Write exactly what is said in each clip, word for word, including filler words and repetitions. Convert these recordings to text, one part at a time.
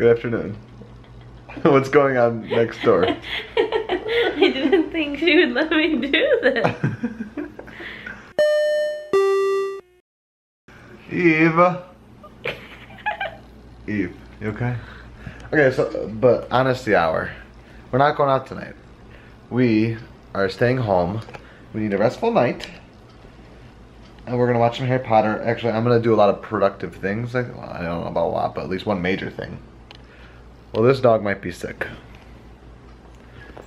Good afternoon. What's going on next door? I didn't think she would let me do this. Eve. Eve, you okay? Okay, so, but honesty hour. We're not going out tonight. We are staying home. We need a restful night. And we're gonna watch some Harry Potter. Actually, I'm gonna do a lot of productive things. Like, well, I don't know about a lot, but at least one major thing. Well, this dog might be sick.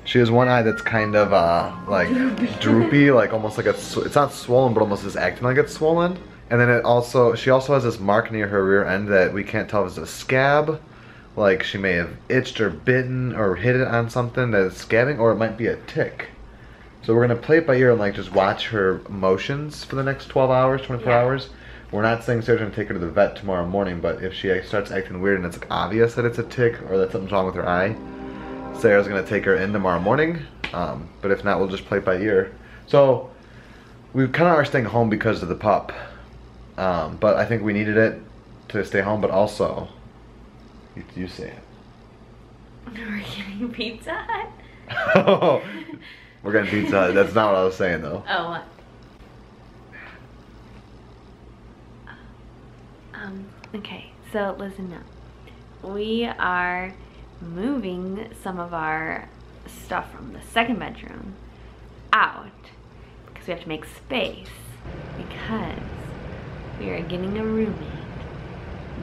She has one eye that's kind of uh, like droopy, like almost like it's, it's not swollen, but almost is acting like it's swollen. And then it also, she also has this mark near her rear end that we can't tell if it's a scab. Like she may have itched or bitten or hit it on something that is scabbing, or it might be a tick. So we're gonna play it by ear and like just watch her motions for the next twelve hours, twenty-four hours. We're not saying Sarah's gonna take her to the vet tomorrow morning, but if she starts acting weird and it's like obvious that it's a tick or that something's wrong with her eye, Sarah's gonna take her in tomorrow morning. Um, but if not, we'll just play it by ear. So we kind of are staying home because of the pup, um, but I think we needed it to stay home. But also, you, you say it. We're getting Pizza Hut. Oh. We're getting Pizza Hut. That's not what I was saying, though. Oh, what? Um, okay, so listen up. We are moving some of our stuff from the second bedroom out because we have to make space because we are getting a roommate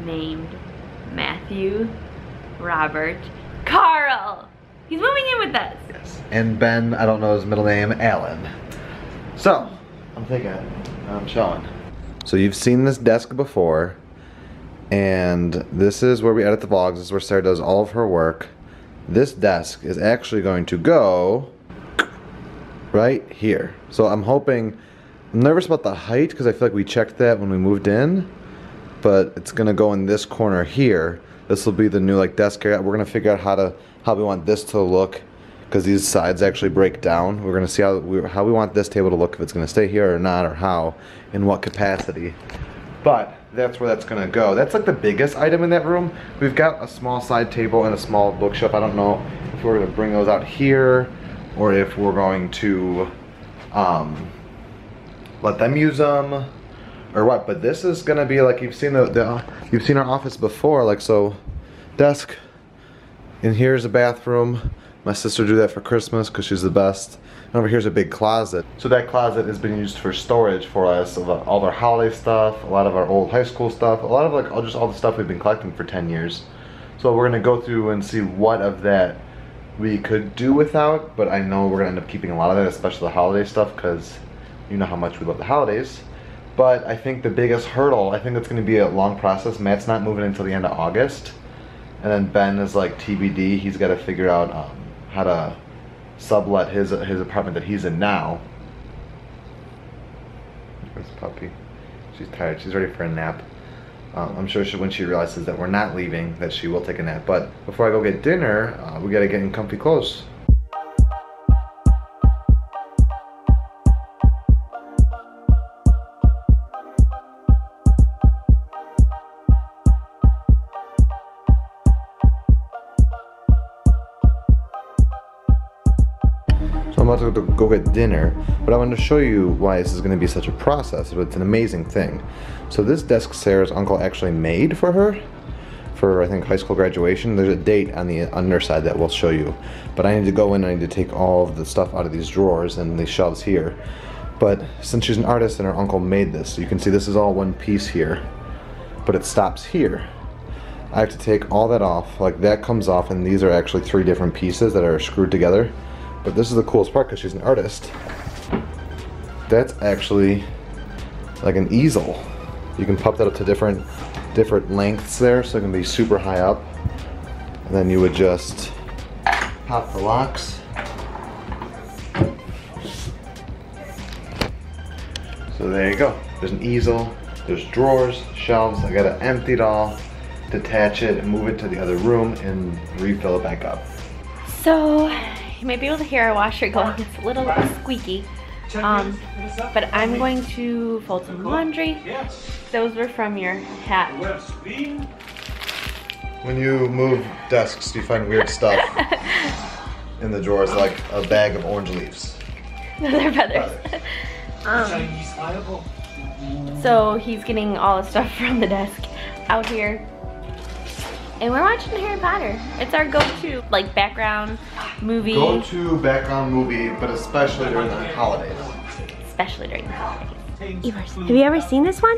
named Matthew Robert Carl. He's moving in with us. Yes. And Ben, I don't know his middle name, Alan. So, I'm thinking, I'm showing. So you've seen this desk before, and this is where we edit the vlogs. This is where Sarah does all of her work. This desk is actually going to go right here. So I'm hoping, I'm nervous about the height because I feel like we checked that when we moved in, but it's gonna go in this corner here. This will be the new like desk area. We're gonna figure out how to how we want this to look because these sides actually break down. We're gonna see how we how we want this table to look, if it's gonna stay here or not, or how, in what capacity. But that's where that's gonna go. That's like the biggest item in that room. We've got a small side table and a small bookshelf. I don't know if we're gonna bring those out here or if we're going to um, let them use them. Or what? But this is gonna be like you've seen the, the you've seen our office before. Like so, desk. And here's a bathroom. My sister drew that for Christmas because she's the best. And over here's a big closet. So that closet has been used for storage for us of all of our holiday stuff, a lot of our old high school stuff, a lot of like all just all the stuff we've been collecting for ten years. So we're gonna go through and see what of that we could do without. But I know we're gonna end up keeping a lot of that, especially the holiday stuff, because you know how much we love the holidays. But I think the biggest hurdle, I think it's going to be a long process. Matt's not moving until the end of August. And then Ben is like T B D. He's got to figure out um, how to sublet his his apartment that he's in now. There's puppy. She's tired. She's ready for a nap. Um, I'm sure she, when she realizes that we're not leaving, that she will take a nap. But before I go get dinner, uh, we got to get in comfy clothes. I'm about to go get dinner, but I want to show you why this is going to be such a process. But it's an amazing thing. So this desk Sarah's uncle actually made for her, for I think high school graduation. There's a date on the underside that we'll show you. But I need to go in and I need to take all of the stuff out of these drawers and these shelves here. But since she's an artist and her uncle made this, you can see this is all one piece here, but it stops here. I have to take all that off, like that comes off, and these are actually three different pieces that are screwed together. But this is the coolest part because she's an artist. That's actually like an easel. You can pop that up to different different lengths there, so it can be super high up. And then you would just pop the locks. So there you go. There's an easel, there's drawers, shelves. I gotta empty it all, detach it, and move it to the other room and refill it back up. So you might be able to hear our washer going. It's a little squeaky, um, but I'm going to fold some laundry. Those were from your hat. When you move desks, do you find weird stuff in the drawers, like a bag of orange leaves? No, they're feathers. um, so he's getting all the stuff from the desk out here. And we're watching Harry Potter. It's our go-to like background movie. Go-to background movie, but especially during the holidays. Especially during the holidays. Evers, have you ever seen this one?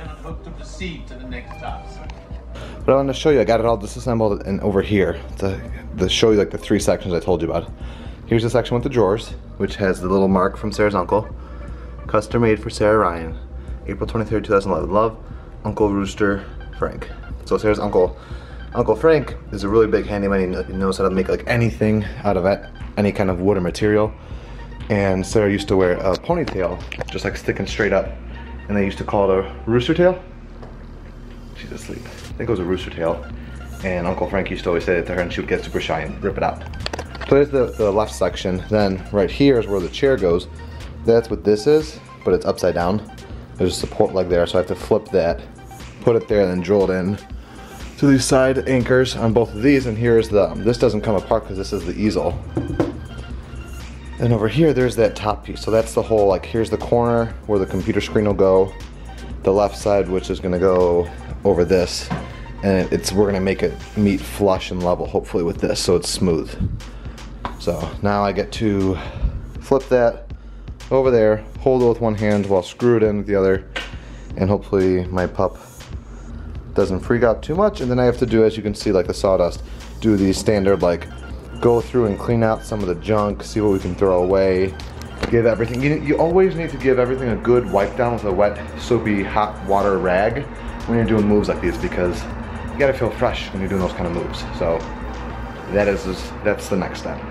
But I want to show you, I got it all disassembled and over here to, to show you like the three sections I told you about. Here's the section with the drawers, which has the little mark from Sarah's uncle. Custom made for Sarah Ryan. April twenty-third, two thousand eleven. Love, Uncle Rooster Frank. So Sarah's uncle, Uncle Frank, is a really big handyman. He knows how to make like anything out of it, any kind of wood or material. And Sarah used to wear a ponytail, just like sticking straight up. And they used to call it a rooster tail. She's asleep. I think it was a rooster tail, and Uncle Frank used to always say it to her, and she would get super shy and rip it out. So there's the, the left section. Then right here is where the chair goes. That's what this is, but it's upside down. There's a support leg there, so I have to flip that, put it there, and then drill it in to these side anchors on both of these. And here's the, this doesn't come apart because this is the easel. And over here, there's that top piece. So that's the whole, like, here's the corner where the computer screen will go. The left side, which is gonna go over this, and it's we're gonna make it meet flush and level, hopefully, with this, so it's smooth. So now I get to flip that over there, hold it with one hand while screw it in with the other, and hopefully my pup doesn't freak out too much. And then I have to do, as you can see, like the sawdust, do the standard, like, go through and clean out some of the junk, see what we can throw away. Give everything, you, you always need to give everything a good wipe down with a wet, soapy, hot water rag when you're doing moves like these, because you gotta feel fresh when you're doing those kind of moves. So that is, that's the next step.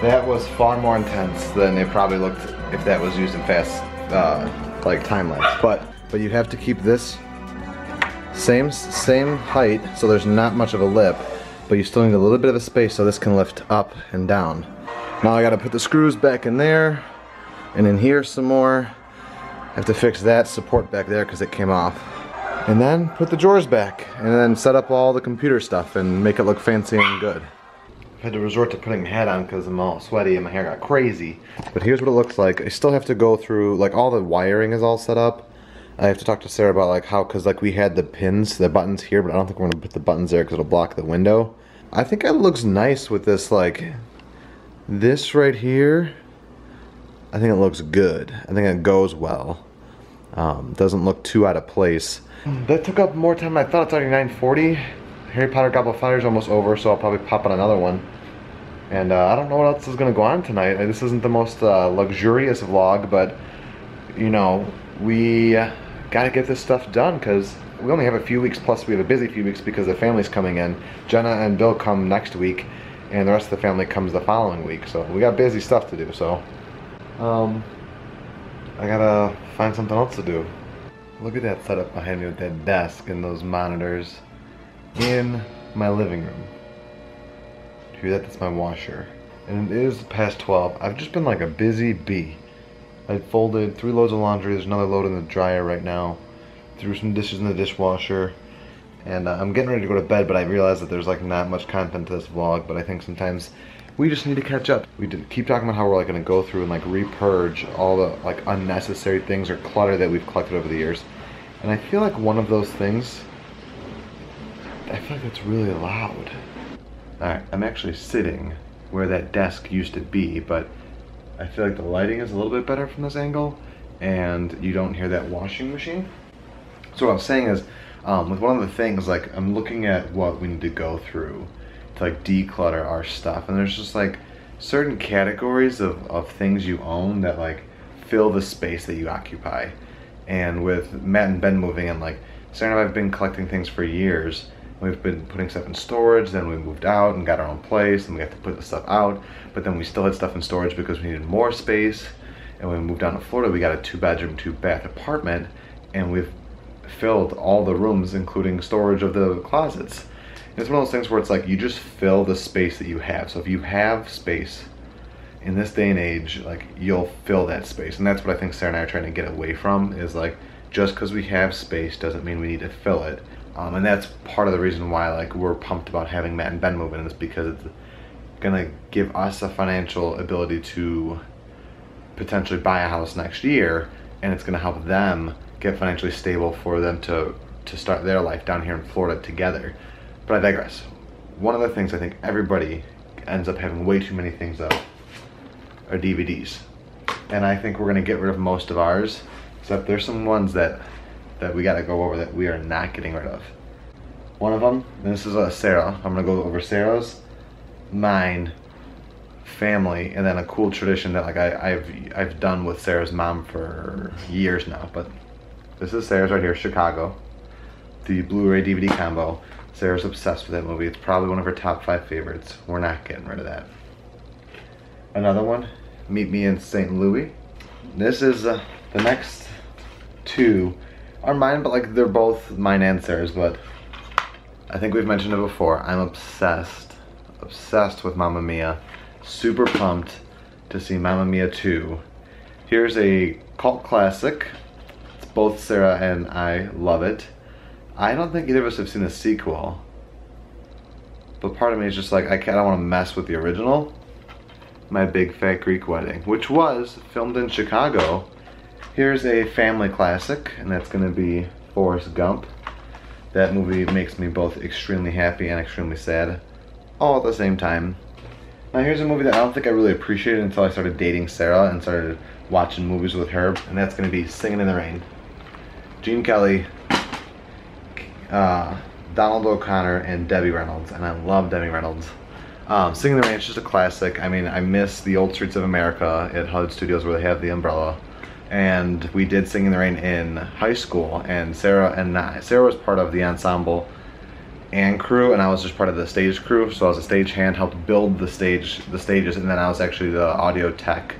That was far more intense than it probably looked if that was used in fast, uh, like, time lapse. But but you have to keep this same same height, so there's not much of a lip, but you still need a little bit of a space so this can lift up and down. Now I gotta put the screws back in there, and in here some more. I have to fix that support back there because it came off. And then put the drawers back, and then set up all the computer stuff and make it look fancy and good. I had to resort to putting a hat on because I'm all sweaty and my hair got crazy. But here's what it looks like. I still have to go through, like, all the wiring is all set up. I have to talk to Sarah about, like, how, because, like, we had the pins, the buttons here, but I don't think we're going to put the buttons there because it'll block the window. I think it looks nice with this, like, this right here. I think it looks good. I think it goes well. Um, doesn't look too out of place. That took up more time than I thought. It's already nine forty. Harry Potter Goblet of Fire is almost over, so I'll probably pop on another one. And uh, I don't know what else is going to go on tonight. This isn't the most uh, luxurious vlog, but, you know, we got to get this stuff done because we only have a few weeks, plus we have a busy few weeks because the family's coming in. Jenna and Bill come next week, and the rest of the family comes the following week. So we got busy stuff to do, so um, I got to find something else to do. Look at that setup behind me with that desk and those monitors. In my living room. Through that, that's my washer. And it is past twelve. I've just been like a busy bee. I folded three loads of laundry. There's another load in the dryer right now. Threw some dishes in the dishwasher. And uh, I'm getting ready to go to bed, but I realize that there's like not much content to this vlog, but I think sometimes we just need to catch up. We did keep talking about how we're like gonna go through and like re-purge all the like unnecessary things or clutter that we've collected over the years. And I feel like one of those things, I feel like it's really loud. Alright, I'm actually sitting where that desk used to be, but I feel like the lighting is a little bit better from this angle, and you don't hear that washing machine. So what I'm saying is, um, with one of the things, like, I'm looking at what we need to go through to, like, declutter our stuff, and there's just, like, certain categories of, of things you own that, like, fill the space that you occupy. And with Matt and Ben moving in, like, Sarah and I have been collecting things for years. We've been putting stuff in storage, then we moved out and got our own place, and we had to put the stuff out, but then we still had stuff in storage because we needed more space, and when we moved down to Florida, we got a two bedroom, two bath apartment, and we've filled all the rooms, including storage of the closets. And it's one of those things where it's like you just fill the space that you have. So if you have space in this day and age, like, you'll fill that space. And that's what I think Sarah and I are trying to get away from, is like, just because we have space doesn't mean we need to fill it. Um, and that's part of the reason why, like, we're pumped about having Matt and Ben move in, is because it's gonna give us a financial ability to potentially buy a house next year, and it's gonna help them get financially stable for them to to start their life down here in Florida together. But I digress. One of the things I think everybody ends up having way too many things of are D V Ds, and I think we're gonna get rid of most of ours, except there's some ones that that we gotta go over that we are not getting rid of. One of them, and this is a Sarah, I'm gonna go over Sarah's, mine, family, and then a cool tradition that, like, I, I've I've done with Sarah's mom for years now. But this is Sarah's right here, Chicago, the Blu-ray D V D combo. Sarah's obsessed with that movie. It's probably one of her top five favorites. We're not getting rid of that. Another one, Meet Me in Saint Louis. This is uh, the next two are mine, but like they're both mine and Sarah's. But I think we've mentioned it before. I'm obsessed, obsessed with Mamma Mia. Super pumped to see Mamma Mia two. Here's a cult classic. It's both Sarah and I love it. I don't think either of us have seen the sequel, but part of me is just like, I don't want to mess with the original. My Big Fat Greek Wedding, which was filmed in Chicago. Here's a family classic, and that's going to be Forrest Gump. That movie makes me both extremely happy and extremely sad, all at the same time. Now here's a movie that I don't think I really appreciated until I started dating Sarah and started watching movies with her, and that's going to be Singin' in the Rain. Gene Kelly, uh, Donald O'Connor, and Debbie Reynolds, and I love Debbie Reynolds. Um, Singin' in the Rain is just a classic. I mean, I miss the old streets of America at Hollywood Studios where they have the umbrella. And we did Singin' in the Rain in high school, and Sarah and I, Sarah was part of the ensemble and crew, and I was just part of the stage crew. So I was a stagehand, helped build the stage, the stages, and then I was actually the audio tech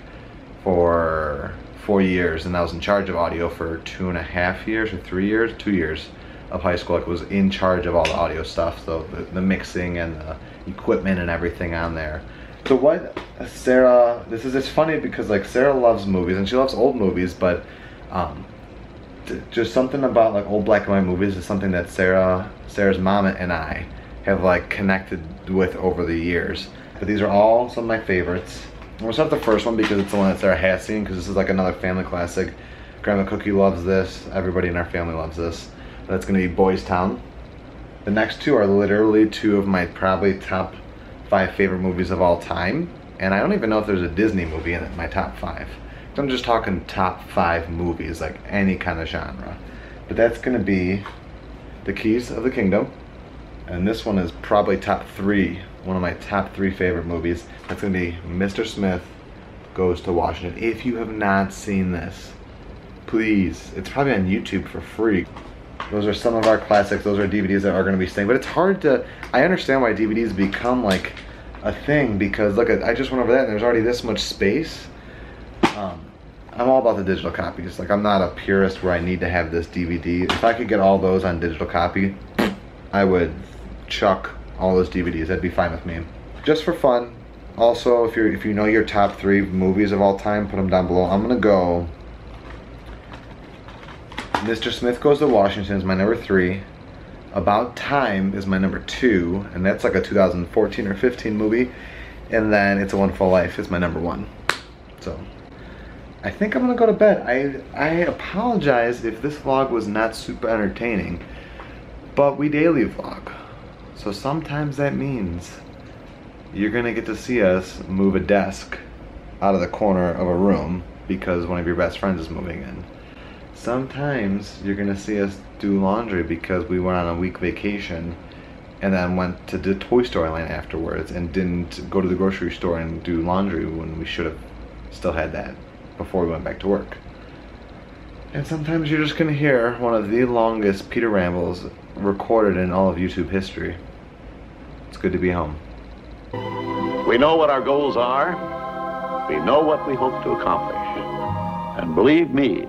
for four years, and I was in charge of audio for two and a half years or three years, two years. Of high school, I was in charge of all the audio stuff, so the, the mixing and the equipment and everything on there. So what Sarah, this is, it's funny because, like, Sarah loves movies and she loves old movies, but um, just something about, like, old black and white movies is something that Sarah, Sarah's mom and I have, like, connected with over the years. But these are all some of my favorites. Well, it's not the first one because it's the one that Sarah has seen, because this is, like, another family classic. Grandma Cookie loves this. Everybody in our family loves this. That's going to be Boys Town. The next two are literally two of my probably top five favorite movies of all time. And I don't even know if there's a Disney movie in it, my top five. So I'm just talking top five movies, like any kind of genre. But that's going to be The Keys of the Kingdom. And this one is probably top three, one of my top three favorite movies. That's going to be Mister Smith Goes to Washington. If you have not seen this, please. It's probably on YouTube for free. Those are some of our classics. Those are D V Ds that are going to be staying. But it's hard to... I understand why D V Ds become, like, a thing. Because, look, I just went over that and there's already this much space. Um, I'm all about the digital copies. Like, I'm not a purist where I need to have this D V D. If I could get all those on digital copy, I would chuck all those D V Ds. That'd be fine with me. Just for fun. Also, if you're, if you know your top three movies of all time, put them down below. I'm going to go... Mister Smith Goes to Washington is my number three. About Time is my number two, and that's like a two thousand fourteen or fifteen movie. And then It's a Wonderful Life is my number one. So, I think I'm gonna go to bed. I, I apologize if this vlog was not super entertaining, but we daily vlog. So sometimes that means you're gonna get to see us move a desk out of the corner of a room because one of your best friends is moving in. Sometimes you're gonna see us do laundry because we went on a week vacation and then went to the Toy Story Land afterwards and didn't go to the grocery store and do laundry when we should have still had that before we went back to work. And sometimes you're just gonna hear one of the longest Peter rambles recorded in all of YouTube history. It's good to be home. We know what our goals are. We know what we hope to accomplish. And believe me,